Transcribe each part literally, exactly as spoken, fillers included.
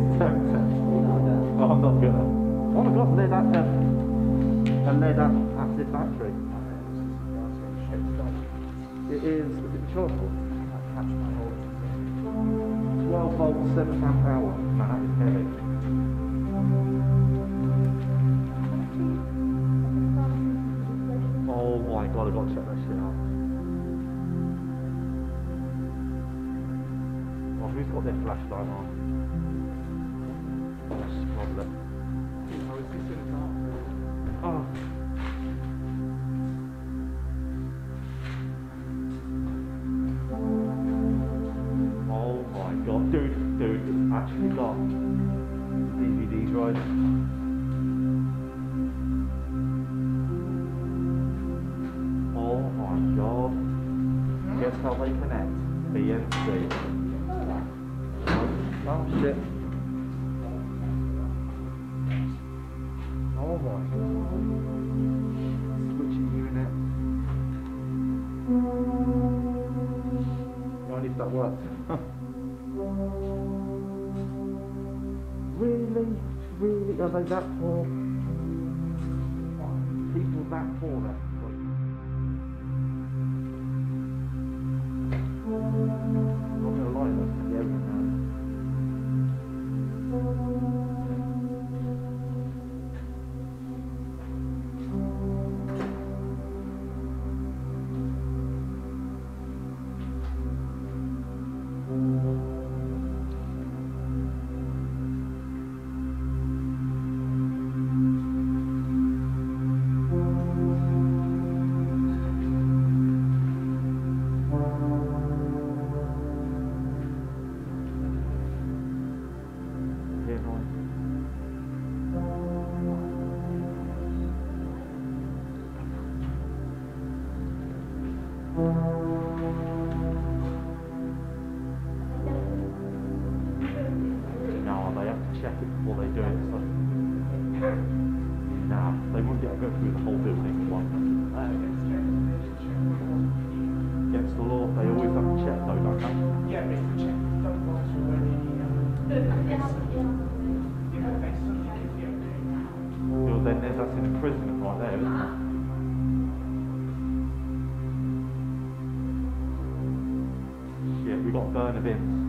Oh, I'm not gonna. Oh my God, they're that, um, and they're that acid battery. It is, is it chargeable? twelve volts, seven amp hour. That is heavy. Oh my God, I've got to check that shit out. Oh, who's got their flashlight on? Actually got D V D drive. Oh my God. Guess how they connect? B N C. Oh shit. Oh my God. Switching unit. I wonder if that worked. Really, really, are they that poor? People that poor then? I'm not gonna lie, that's scary now. No, they have to check it before they do it, so nah, they won't get to go through the whole building once. Against the law, they always have to check though, don't they? Yeah, they have to check. Don't pass you any. Then there's that's an imprisonment right there, isn't it? We've got burner bins.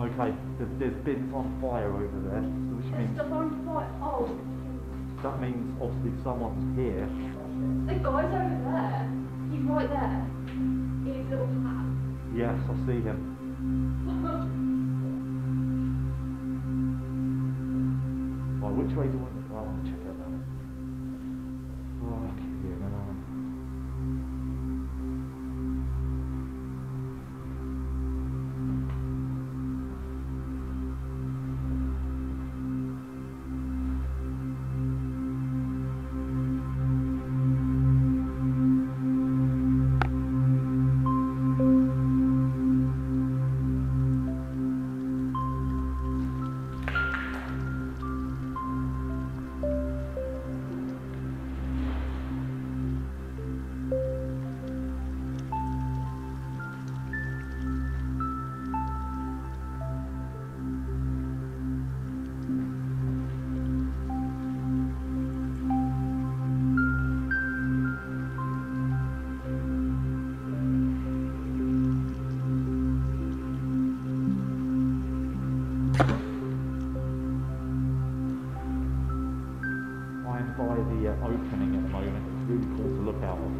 Okay, there's, there's bins on fire over there. So which means stuff on fire. Oh. That means obviously someone's here. The guy's over there. He's right there. In his little hat. Yes, I see him. Right, which way do I go? I want to check out that. Oh, okay, yeah, by the uh, opening at the moment. It's really cool to look out of.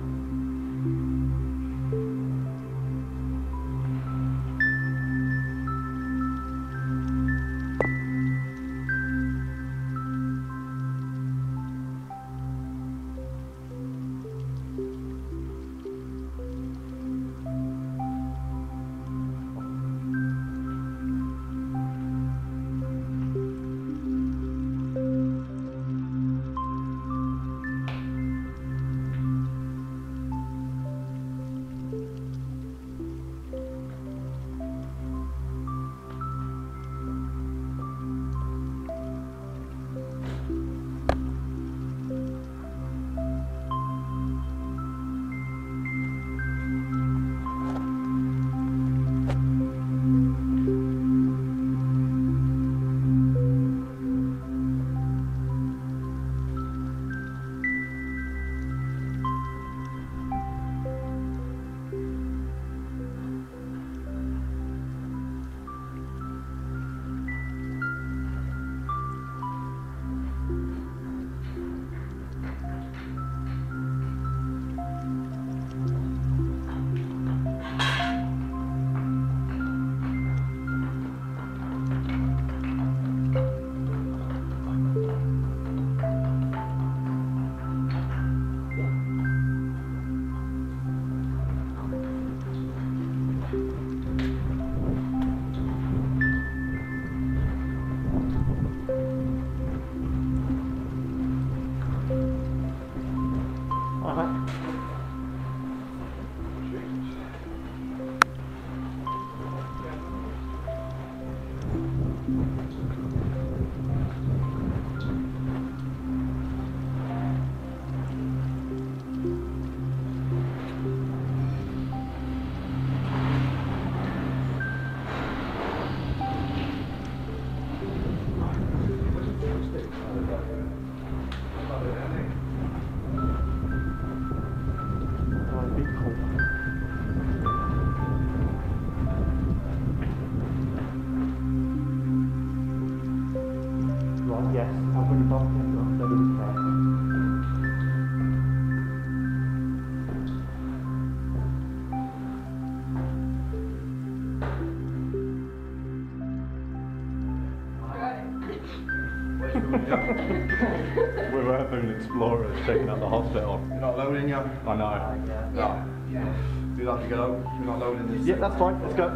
We were up in Explorers checking out the hospital. You're not loading up? I know. Yeah. Yeah. Yeah. We'd have to go. We're not loading this. Yeah, that's fine. Let's go.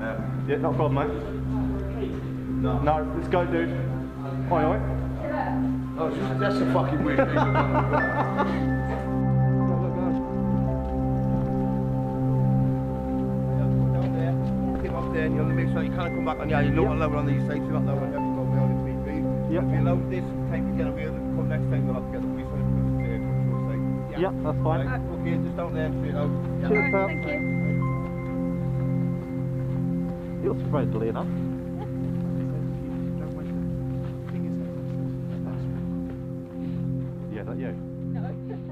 Yeah, yeah, not a problem, mate. No. No, let's go, dude. Oi, oi. Oh, that's a fucking weird thing. And you want to make sure you can't come back on your, you know, yep. Lower on these sites, you're not lower on every go beyond the three feet. Yep. If you load this, take the get away, come next time you'll have to get the police on it, because it's a control site. Yeah. Yep, that's fine. Right. Uh, okay, just down there and straight out. Yeah. Cheers, pal. Thank you. It was friendly enough. Yeah, is that you? No.